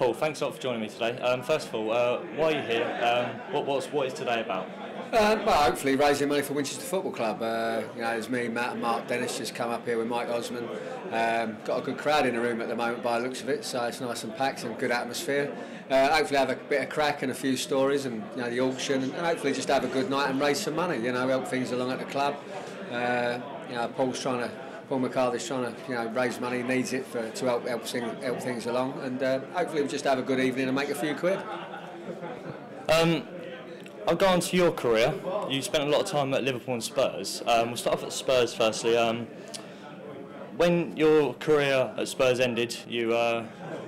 Paul, thanks a lot for joining me today. First of all, why are you here? What is today about? Well, hopefully raising money for Winchester Football Club. You know, it's me, Matt and Mark Dennis just come up here with Mike Osman. Got a good crowd in the room at the moment by the looks of it, so it's nice and packed and good atmosphere. Hopefully have a bit of crack and a few stories and, you know, the auction, and hopefully just have a good night and raise some money, you know, help things along at the club. You know, Paul McCarthy's trying to, you know, raise money, needs it to help things along, and hopefully we'll just have a good evening and make a few quid. I'll go on to your career. You spent a lot of time at Liverpool and Spurs. We'll start off at Spurs firstly. When your career at Spurs ended, you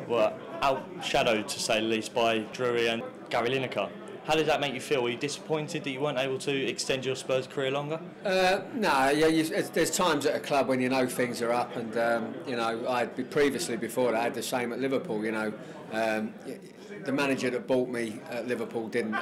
were outshadowed, to say the least, by Drury and Gary Lineker. How did that make you feel? Were you disappointed that you weren't able to extend your Spurs career longer? No, yeah, there's times at a club when you know things are up, and you know, previously I had the same at Liverpool. You know, the manager that bought me at Liverpool didn't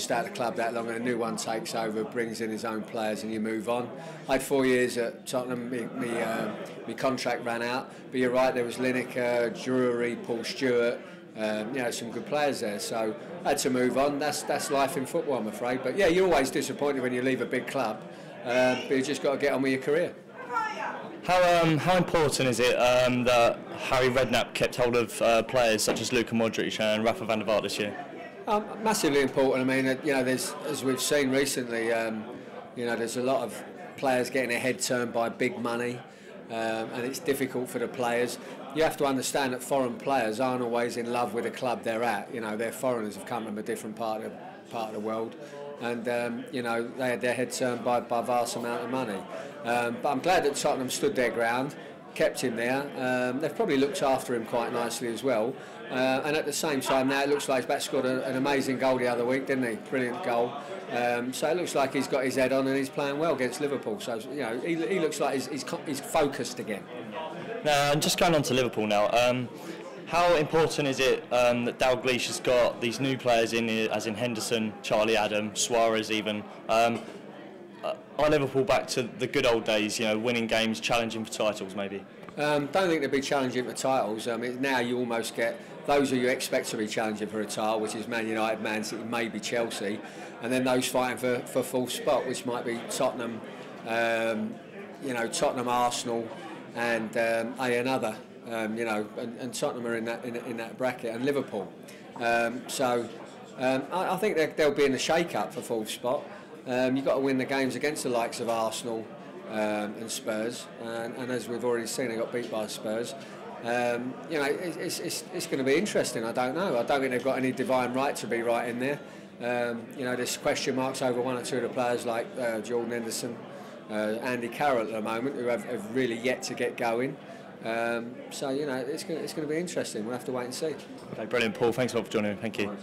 stay at the club that long, and a new one takes over, brings in his own players, and you move on. I had 4 years at Tottenham. My contract ran out, but you're right, there was Lineker, Drury, Paul Stewart. You know, some good players there, so I had to move on. That's life in football, I'm afraid. But yeah, you're always disappointed when you leave a big club, but you've just got to get on with your career. How important is it that Harry Redknapp kept hold of players such as Luka Modric and Rafa van der Vaart this year? Massively important. I mean, you know, as we've seen recently, you know, there's a lot of players getting their head turned by big money. And it's difficult for the players. You have to understand that foreign players aren't always in love with the club they're at. You know, they're foreigners, have come from a different part of the world, and you know, they had their head turned by a vast amount of money. But I'm glad that Tottenham stood their ground, kept him there. They've probably looked after him quite nicely as well. And at the same time, now it looks like he's back, scored an amazing goal the other week, didn't he? Brilliant goal. So it looks like he's got his head on and he's playing well against Liverpool. So, you know, he looks like he's focused again. Now, I'm just going on to Liverpool now. How important is it that Dalglish has got these new players in, as in Henderson, Charlie Adam, Suarez even? Are Liverpool back to the good old days, you know, winning games, challenging for titles maybe? Don't think they'll be challenging for titles. I mean, now you almost get those who you expect to be challenging for a title, which is Man United, Man City, maybe Chelsea, and then those fighting for full spot, which might be Tottenham, you know, Tottenham, Arsenal, and another, you know, and Tottenham are in that bracket, and Liverpool. I think they'll be in the shake-up for full spot. You've got to win the games against the likes of Arsenal and Spurs, and as we've already seen, they got beat by Spurs. You know, it's going to be interesting. I don't know. I don't think they've got any divine right to be right in there. You know, there's question marks over one or two of the players, like Jordan Henderson, Andy Carroll at the moment, who have really yet to get going. So you know, it's going to be interesting. We'll have to wait and see. Okay, brilliant, Paul. Thanks a lot for joining me. Thank you.